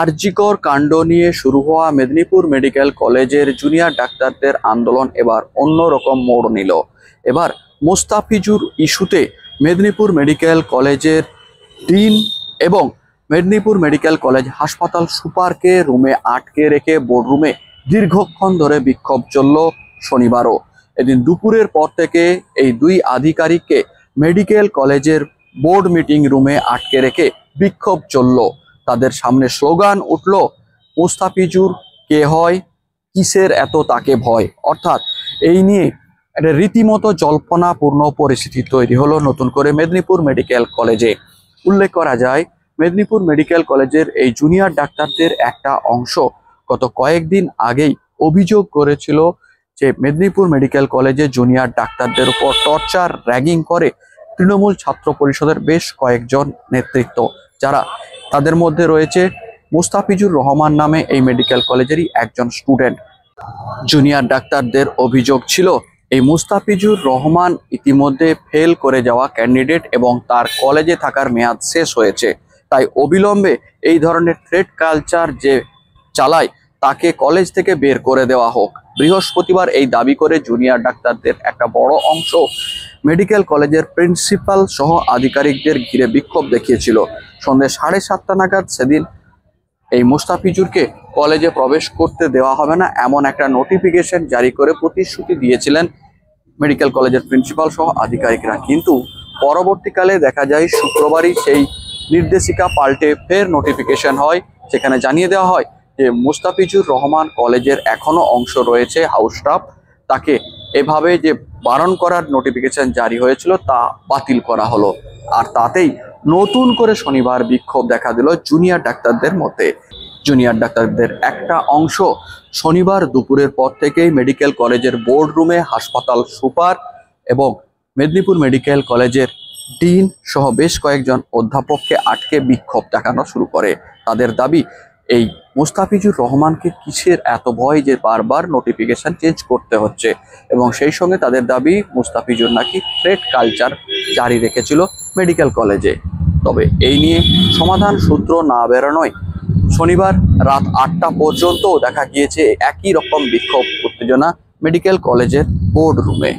আরজিকর কাণ্ড নিয়ে শুরু হওয়া মেদিনীপুর মেডিকেল কলেজের জুনিয়র ডাক্তারদের আন্দোলন এবার অন্যরকম মোড় নিল। এবার মুস্তাফিজুর ইস্যুতে মেদিনীপুর মেডিকেল কলেজের ডিন এবং মেদিনীপুর মেডিকেল কলেজ হাসপাতাল সুপারকে রুমে আটকে রেখে বোর্ডরুমে দীর্ঘক্ষণ ধরে বিক্ষোভ চলল শনিবারও। এদিন দুপুরের পর থেকে এই দুই আধিকারিককে মেডিকেল কলেজের বোর্ড মিটিং রুমে আটকে রেখে বিক্ষোভ চলল। তাদের সামনে স্লোগান উঠল, মুস্তাফিজুর কে হয়, কিসের এত তাকে ভয়। অর্থাৎ এই নিয়ে একটা রীতিমতো জল্পনাপূর্ণ পরিস্থিতি তৈরি হলো নতুন করে মেদিনীপুর মেডিকেল কলেজে। উল্লেখ করা যায়, মেদিনীপুর মেডিকেল কলেজের এই জুনিয়র ডাক্তারদের একটা অংশ গত কয়েকদিন আগেই অভিযোগ করেছিল যে মেদিনীপুর মেডিকেল কলেজে জুনিয়র ডাক্তারদের উপর টর্চার, র্যাগিং করে তৃণমূল ছাত্র পরিষদের বেশ কয়েকজন নেতৃত্ব, যারা তাদের মধ্যে রয়েছে মুস্তাফিজুর রহমান নামে এই মেডিকেল কলেজেরই একজন স্টুডেন্ট। জুনিয়র ডাক্তারদের অভিযোগ ছিল, এই মুস্তাফিজুর রহমান ইতিমধ্যে ফেল করে যাওয়া ক্যান্ডিডেট এবং তার কলেজে থাকার মেয়াদ শেষ হয়েছে, তাই অবিলম্বে এই ধরনের থ্রেট কালচার যে চালায় তাকে কলেজ থেকে বের করে দেওয়া হোক। বৃহস্পতিবার এই দাবি করে জুনিয়র ডাক্তারদের একটা বড় অংশ মেডিকেল কলেজের প্রিন্সিপাল সহ আধিকারিকদের ঘিরে বিক্ষোভ দেখিয়েছিল। সন্ধ্যে 7:30 নাগাদ সেদিন এই মুস্তাফিজুরকে কলেজে প্রবেশ করতে দেওয়া হবে না এমন একটা নোটিফিকেশন জারি করে প্রতিশ্রুতি দিয়েছিলেন মেডিকেল কলেজের প্রিন্সিপাল সহ আধিকারিকরা। কিন্তু পরবর্তীকালে দেখা যায় শুক্রবারই সেই নির্দেশিকা পাল্টে ফের নোটিফিকেশন হয়, সেখানে জানিয়ে দেওয়া হয় যে মুস্তাফিজুর রহমান কলেজের এখনও অংশ রয়েছে, হাউস স্টাফ। তাকে এভাবে যে বারণ করার নোটিফিকেশন জারি হয়েছিল তা বাতিল করা হলো। আর তাতেই নতুন করে শনিবার বিক্ষোভ দেখা দিল জুনিয়র ডাক্তারদের মধ্যে। জুনিয়র ডাক্তারদের একটা অংশ শনিবার দুপুরের পর থেকেই মেডিকেল কলেজের বোর্ড রুমে হাসপাতাল সুপার এবং মেদিনীপুর মেডিকেল কলেজের ডিন সহ বেশ কয়েকজন অধ্যাপককে আটকে বিক্ষোভ দেখানো শুরু করে। তাদের দাবি, এই মুস্তাফিজুর রহমানকে কিসের এত ভয় যে বারবার নোটিফিকেশন চেঞ্জ করতে হচ্ছে, এবং সেই সঙ্গে তাদের দাবি মুস্তাফিজুর নাকি থ্রেট কালচার জারি রেখেছিল মেডিকেল কলেজে। তবে এই নিয়ে সমাধান সূত্র না বেরোনোয় শনিবার রাত 8টা পর্যন্ত দেখা গিয়েছে একই রকম বিক্ষোভ উত্তেজনা মেডিকেল কলেজের বোর্ড রুমে।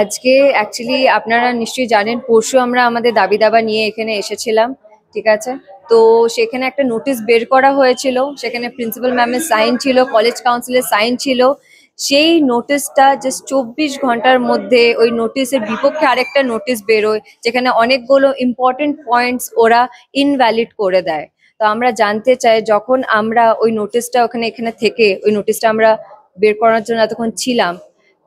আজকে অ্যাকচুয়ালি আপনারা নিশ্চয়ই জানেন, পরশু আমরা আমাদের দাবি দাবা নিয়ে এখানে এসেছিলাম, ঠিক আছে? তো সেখানে একটা নোটিশ বের করা হয়েছিল, সেখানে প্রিন্সিপাল ম্যামের সাইন ছিল, কলেজ কাউন্সিলের সাইন ছিল। সেই নোটিশটা জাস্ট 24 ঘন্টার মধ্যে ওই নোটিশের বিপক্ষে আরেকটা নোটিশ বেরোয়, যেখানে অনেকগুলো ইম্পর্টেন্ট পয়েন্টস ওরা ইনভ্যালিড করে দেয়। তো আমরা জানতে চাই, যখন আমরা ওই নোটিশটা এখানে থেকে ওই নোটিশটা আমরা বের করার জন্য এতক্ষণ ছিলাম,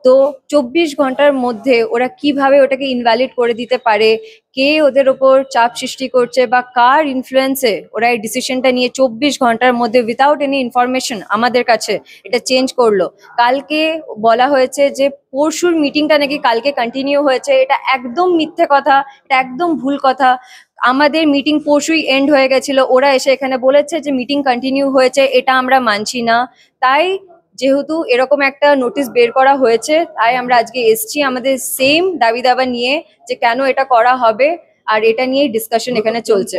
তো 24 ঘন্টার মধ্যে ওরা কিভাবে ওটাকে ইনভ্যালিড করে দিতে পারে, কে ওদের ওপর চাপ সৃষ্টি করছে বা কার ইনফ্লুয়েন্সে ওরা এই ডিসিশনটা নিয়ে 24 ঘন্টার মধ্যে উইথাউট এনি ইনফরমেশন আমাদের কাছে এটা চেঞ্জ করলো। কালকে বলা হয়েছে যে পরশুর মিটিংটা নাকি কালকে কন্টিনিউ হয়েছে। এটা একদম মিথ্যে কথা, এটা একদম ভুল কথা। আমাদের মিটিং পরশুই এন্ড হয়ে গেছিল, ওরা এসে এখানে বলেছে যে মিটিং কন্টিনিউ হয়েছে, এটা আমরা মানছি না। তাই যেহেতু এরকম একটা নোটিশ বের করা হয়েছে, তাই আমরা আজকে এসছি আমাদের সেম দাবি দাবা নিয়ে যে কেন এটা করা হবে, আর এটা নিয়ে ডিসকাশন এখানে চলছে।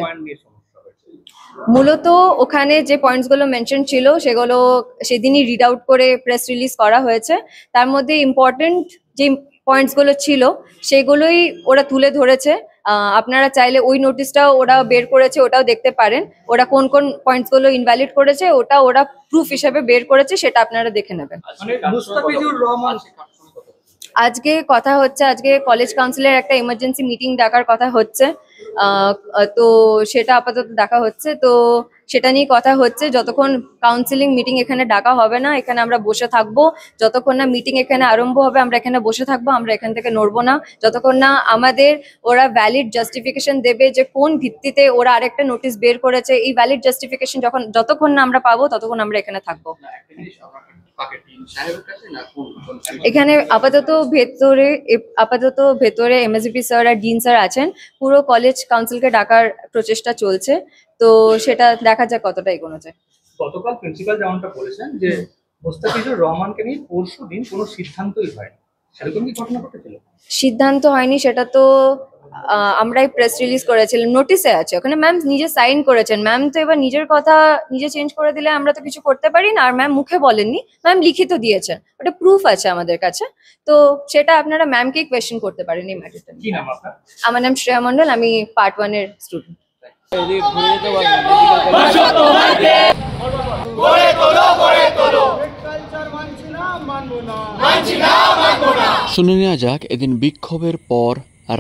মূলত ওখানে যে পয়েন্টসগুলো মেনশন ছিল সেগুলো সেদিনই রিড আউট করে প্রেস রিলিজ করা হয়েছে। তার মধ্যে ইম্পর্টেন্ট যে পয়েন্টসগুলো ছিল সেগুলোই ওরা তুলে ধরেছে। আপনারা চাইলে ওই নোটিশটাও ওরা বের করেছে, ওটাও দেখতে পারেন ওরা কোন কোন পয়েন্টসগুলো ইনভ্যালিড করেছে, ওটা ওরা প্রুফ হিসেবে বের করেছে, সেটা আপনারা দেখে নেবেন। আজকে কথা হচ্ছে, আজকে কলেজ কাউন্সিলের একটা ইমার্জেন্সি মিটিং ডাকার কথা হচ্ছে, তো সেটা আপাতত ডাকা হচ্ছে। তো সেটা নিয়ে কথা হচ্ছে, যতক্ষণ কাউন্সিলিং মিটিং এখানে ডাকা হবে না, এখানে আমরা বসে থাকবো। যতক্ষণ না মিটিং এখানে আরম্ভ হবে আমরা এখানে বসে থাকবো, আমরা এখান থেকে নড়বো না, যতক্ষণ না আমাদের ওরা ভ্যালিড জাস্টিফিকেশন দেবে যে কোন ভিত্তিতে ওরা আরেকটা নোটিশ বের করেছে। এই ভ্যালিড জাস্টিফিকেশন যতক্ষণ না আমরা পাবো ততক্ষণ আমরা এখানে থাকবো। এখানে আপাতত ভেতরে এমএসবিবি স্যার আর ডিন স্যার আছেন, পুরো কলেজ কাউন্সিলকে ডাকার প্রচেষ্টা চলছে, তো সেটা দেখা যাক কতটা এগোনো যায়। গতকাল প্রিন্সিপাল যেমনটা বলেছেন যে মুস্তাফিজুর রহমানকে নিয়ে পরশু দিন কোনো সিদ্ধান্তই হয়নি, সেরকম কি ঘটনা ঘটেছিল? সিদ্ধান্ত হয়নি সেটা তো আমরাই প্রেস রিলিজ করেছিলাম, নোটিশে আছে, ওখানে ম্যাম নিজে সাইন করেছেন। ম্যাম তো এবার নিজের কথা নিজে চেঞ্জ করে দিলে আমরা তো কিছু করতে পারি না, আর ম্যাম মুখে বলেননি, ম্যাম লিখিত দিয়েছেন, ওটা প্রুফ আছে আমাদের কাছে, তো সেটা আপনারা ম্যামকেই কোয়েশ্চেন করতে পারেন এই ম্যাটারটা। আমার নাম শ্রেয়া মণ্ডল, আমি পার্ট 1 এর স্টুডেন্ট। শুনে নেওয়া যাক এদিন বিক্ষোভের পর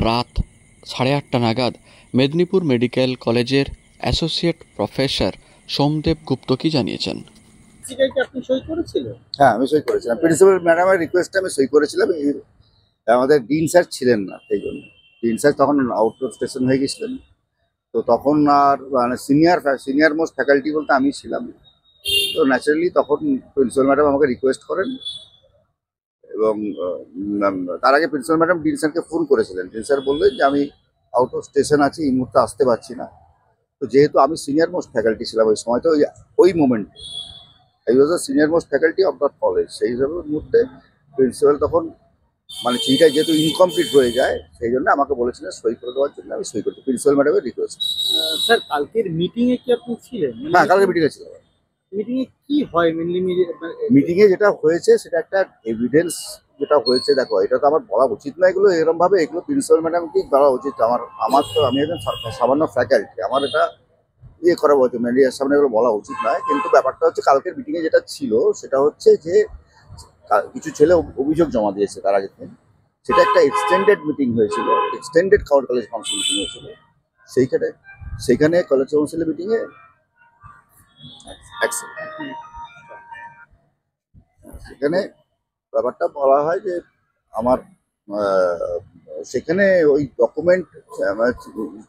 রাত 8:30 নাগাদ মেদিনীপুর মেডিকেল কলেজের অ্যাসোসিয়েট প্রফেসর সোমদেব গুপ্ত কি জানিয়েছেন। হ্যাঁ, আমি সই করেছিলাম, প্রিন্সিপাল ম্যাডামের রিকোয়েস্টে আমি সই করেছিলাম। আমাদের ডিন স্যার ছিলেন না, সেই জন্য ডিন স্যার তখন আউটডোর স্টেশন হয়ে গেছিলেন, তো তখন আর মানে সিনিয়র মোস্ট ফ্যাকাল্টি বলতে আমি ছিলাম, তো ন্যাচারালি তখন প্রিন্সিপাল ম্যাডাম আমাকে রিকোয়েস্ট করেন, এবং তার আগে প্রিন্সিপাল ম্যাডাম ডিন স্যারকে ফোন করেছিলেন। ডিন স্যার বললেন যে আমি আউট অফ স্টেশন আছি, এই মুহূর্তে আসতে পারছি না, তো যেহেতু আমি সিনিয়র মোস্ট ফ্যাকাল্টি ছিলাম ওই সময়, তো ওই moment I was a senior most faculty of the college, সেই হিসাবে মুহূর্তে প্রিন্সিপাল তখন মানে চিঠিটা যেহেতু ইনকমপ্লিট হয়ে যায়, সেই জন্য আমাকে বলেছিলেন সই করে দেওয়ার জন্য, আমি সই করতে প্রিন্সিপাল ম্যাডামের রিকোয়েস্ট। স্যার কালকের মিটিংয়ে কি আপনি ছিলেন? হ্যাঁ, কালকের মিটিংয়ে ছিলাম। মিটিংয়ে কি হয় মেনলি? মিটিংয়ে যেটা হয়েছে সেটা একটা এভিডেন্স যেটা হয়েছে, দেখো এটা তো আমার বলা উচিত না, এগুলো এরমভাবে এগুলো প্রিন্সিপাল ম্যাডামকেই বলা উচিত। আমার তো আমি একজন সামান্য ফ্যাকাল্টি, আমার এটা ইয়ে করা উচিত, মিডিয়ার সামনে এগুলো বলা উচিত নয়, কিন্তু ব্যাপারটা হচ্ছে কালকের মিটিংয়ে যেটা ছিল সেটা হচ্ছে যে কিছু ছেলে অভিযোগ জমা দিয়েছে তারা যেতেন, সেটা একটা এক্সটেন্ডেড মিটিং হয়েছিল, এক্সটেন্ডেড কলেজ কাউন্সিল মিটিং হয়েছিল, সেইখানে কলেজ কাউন্সিলের মিটিংয়ে সেখানে ব্যাপারটা বলা হয় যে আমার সেখানে ওই ডকুমেন্ট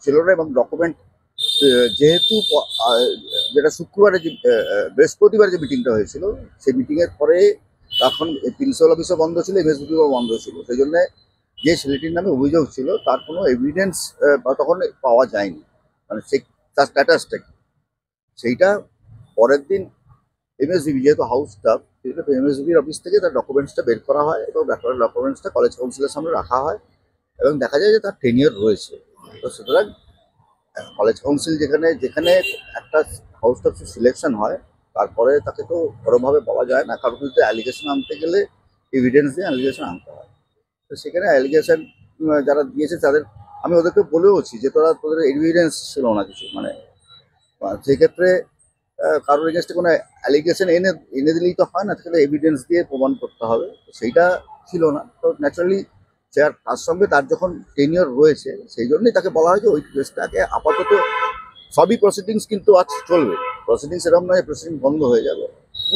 ছিল না, এবং ডকুমেন্ট যেহেতু যেটা শুক্রবারে যে বৃহস্পতিবার যে মিটিংটা হয়েছিল সেই মিটিংয়ের পরে তখন প্রিন্সিপাল অফিসও বন্ধ ছিল, এমএসবিবিও বন্ধ ছিল, সেই জন্যে যে ছেলেটির নামে অভিযোগ ছিল তার কোনো এভিডেন্স তখন পাওয়া যায়নি, মানে সে তার স্ট্যাটাসটা সেইটা পরের দিন এমএসবিবি যেহেতু হাউস স্টাফ, সেটা এমএসবিবির অফিস থেকে তার ডকুমেন্টসটা বের করা হয় এবং ডকুমেন্টসটা কলেজ কাউন্সিলের সামনে রাখা হয়, এবং দেখা যায় যে তার টেনিয়র রয়েছে, তো সুতরাং কলেজ কাউন্সিল যেখানে যেখানে একটা হাউস স্টাফের সিলেকশন হয় তারপরে তাকে তো বড়ভাবে বলা যায় না, কারণ কিন্তু অ্যালিগেশন আনতে গেলে এভিডেন্স দিয়ে অ্যালিগেশন আনতে হয়, তো সেখানে অ্যালিগেশন যারা দিয়েছে তাদের আমি ওদেরকে বলেওছি যে তোদের এভিডেন্স ছিল না কিছু, মানে সেক্ষেত্রে কারোর এগেন্সটে কোনো অ্যালিগেশন এনে দিলেই তো হয় না, সেখানে এভিডেন্স দিয়ে প্রমাণ করতে হবে, সেইটা ছিল না, তো ন্যাচারালি যার তার সঙ্গে তার যখন টেনিয়র রয়েছে সেই জন্যই তাকে বলা হয় যে ওই কেসটাকে আপাতত সবই প্রসিডিংস কিন্তু আজ চলবে, প্রসিডিংস এরকম নয় প্রসিডিং বন্ধ হয়ে যাবে,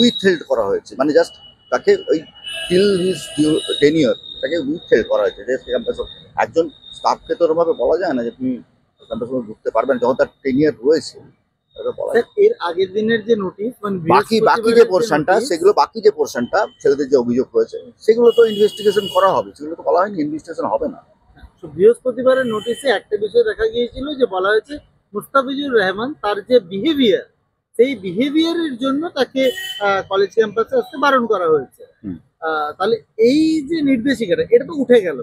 উইথ হেল্ড করা হয়েছে, মানে জাস্ট তাকে ওই টিল হিজ টেনিয়র তাকে উইথ হেল্ড করা হয়েছে, যে একজন স্টাফকে তো ওরমভাবে বলা যায় না যে তুমি ক্যাম্পাস ঢুকতে পারবেন যখন তার টেনিয়র রয়েছে। এর আগের দিনের যে নোটিশ মানে বাকি যে পোর্শনটা সেগুলো বাকি যে পোর্শনটা ছেলেদের যে অভিযোগ হয়েছে সেগুলো তো ইনভেস্টিগেশন করা হবে, সেগুলো তো বলা হয়নি ইনভেস্টিগেশন হবে না। বৃহস্পতিবারের নোটিশে একটা বিষয় দেখা গিয়েছিল যে বলা হয়েছে মুস্তাফিজুর রহমান তার যে বিহেভিয়ার সেই বিহেভিয়ারের জন্য তাকে কলেজ ক্যাম্পাসে আসতে বারণ করা হয়েছে, তাহলে এই যে নির্দেশিকাটা এটা তো উঠে গেল,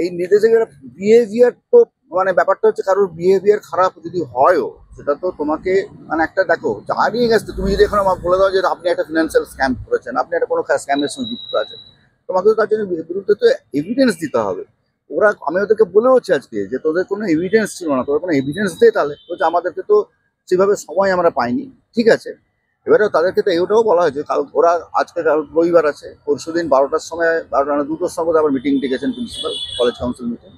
এই নির্দেশিকাটা বিহেভিয়ার তো মানে ব্যাপারটা হচ্ছে কারোর বিহেভিয়ার খারাপ যদি হয়ও সেটা তো তোমাকে মানে একটা দেখো জানিয়ে গেছে, তুমি যদি এখন আমার বলে দাও যে আপনি একটা ফিনান্সিয়াল স্ক্যাম করেছেন, আপনি একটা কোনো স্ক্যামের সঙ্গে যুক্ত আছেন, তোমাকে তো তার জন্য বিরুদ্ধে তো এভিডেন্স দিতে হবে। ওরা আমি ওদেরকে বলেওছি আজকে যে তোদের কোনো এভিডেন্স ছিল না, তোদের কোনো এভিডেন্স দেয়, তাহলে বলছে আমাদেরকে তো সেভাবে সময় আমরা পাইনি, ঠিক আছে। এবারেও তাদেরকে তো এটাও বলা হয়েছে কারণ ওরা আজকে রবিবার আছে, পরশু দিন 12টার সময় 2টোর সময় আবার মিটিং ডেকেছেন প্রিন্সিপাল কলেজ কাউন্সিল মিটিং,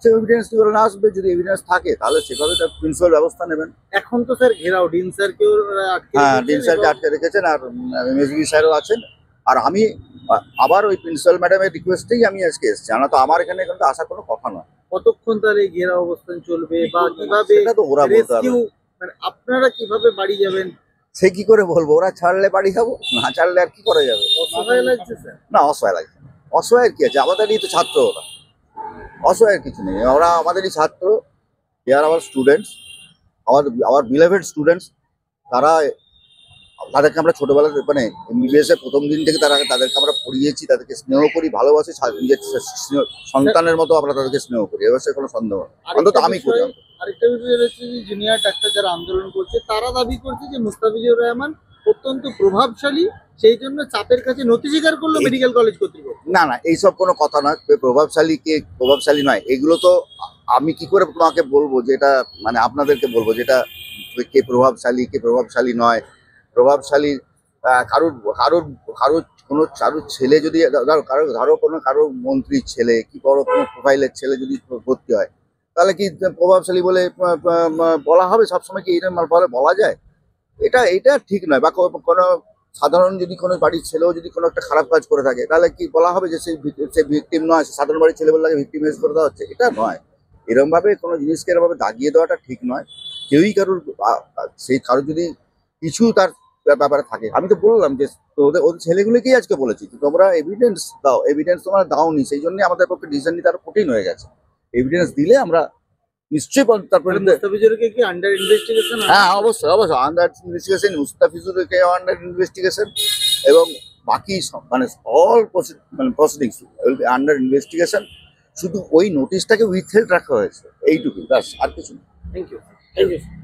সেই এভিডেন্স দিয়ে ওরা না আসবে, যদি এভিডেন্স থাকে তাহলে সেভাবে তার প্রিন্সিপাল ব্যবস্থা নেবেন। এখন তো স্যার ঘেরাও, ডিন স্যারকেও হ্যাঁ ডিন স্যারকে আটকে রেখেছেন, আর এমএসবি স্যারও আছেন, আর আমি আবার ওই প্রিন্সিপাল ম্যাডামের রিকোয়েস্টেই আমি আজকে এসেছি, না তো আমার এখানে এখানে আসার কোনো কথা নয়। কতক্ষণ তাহলে ঘেরা অবস্থান চলবে বা কিভাবে এটা তো ওরা বলতে হবে, মানে আপনারা কিভাবে বাড়ি যাবেন সে কি করে বলবো, ওরা ছাড়লে বাড়ি যাবো, না ছাড়লে আর কি করে যাবে। অসহায় লাগছে স্যার? না অসহায় লাগছে, অসহায়ের কি আছে, আমাদেরই তো ছাত্র, ওরা অসহায়ের কিছু নেই, ওরা আমাদেরই ছাত্র, they are our students, our our beloved students, তারা তাদেরকে আমরা ছোটবেলা মানে MBBS এর প্রথম দিন থেকে তাদেরকে আমরা পড়িয়েছি, তাদেরকে স্নেহ করি, ভালোবাসি, নিজের সন্তানের মতো আমরা তাদেরকে স্নেহ করি, এ বিষয়ে কোনো সন্দেহ নেই, অন্তত আমি করি। আরেকটা বিষয় রয়েছে যে জুনিয়র ডাক্তার যারা আন্দোলন করছে তারা দাবি করছে যে মুস্তাফিজুর রহমান অত্যন্ত প্রভাবশালী, সেই জন্য চাপের কাছে নথি স্বীকার করলো মেডিকেল কলেজ কর্তৃপক্ষ। না না, এইসব কোনো কথা নয়, প্রভাবশালী কে প্রভাবশালী নয়, এগুলো তো আমি কি করে তোমাকে বলবো, যেটা মানে আপনাদেরকে বলবো যেটা কে প্রভাবশালী কে প্রভাবশালী নয়। প্রভাবশালী কারোর কারোর কারোর কোনো কারোর ছেলে যদি কারোর মন্ত্রীর ছেলে কি বড় কোনো প্রোফাইলের ছেলে যদি ভর্তি হয় তাহলে কি প্রভাবশালী বলে বলা হবে সবসময়? কি এটা বলা যায়? এটা এটা ঠিক নয়। বা কোনো সাধারণ যদি কোনো বাড়ির ছেলেও যদি কোনো একটা খারাপ কাজ করে থাকে তাহলে কি বলা হবে যে সে ভিকটিম নয়, সাধারণ বাড়ির ছেলে বলে ভিকটিমাইজ করে দেওয়া হচ্ছে? এটা নয়। এরমভাবে কোনো জিনিসকে এরমভাবে দাগিয়ে দেওয়াটা ঠিক নয়। কেউই কারোর সেই কারোর যদি কিছু তার ব্যাপারে থাকে, আমি তো বললাম যে ওদের ছেলেগুলোকেই আজকে বলেছি তোমরা এভিডেন্স দাও, এভিডেন্স তোমরা দাওনি, সেই জন্য আমাদের পক্ষে ডিসিশন নিতে আরো কঠিন হয়ে গেছে। এভিডেন্স দিলে আমরা নিশ্চয়ই অবশ্যই অবশ্যই আন্ডার ইনভেস্টিগেশন, মুস্তাফিজুরকে আন্ডার ইনভেস্টিগেশন এবং বাকি মানে অল মানে প্রসিডিংস আন্ডার ইনভেস্টিগেশন। শুধু ওই নোটিশটাকে উইথহেল্ড রাখা হয়েছে এইটুকু, ব্যাস, আর কিছু না। Thank you.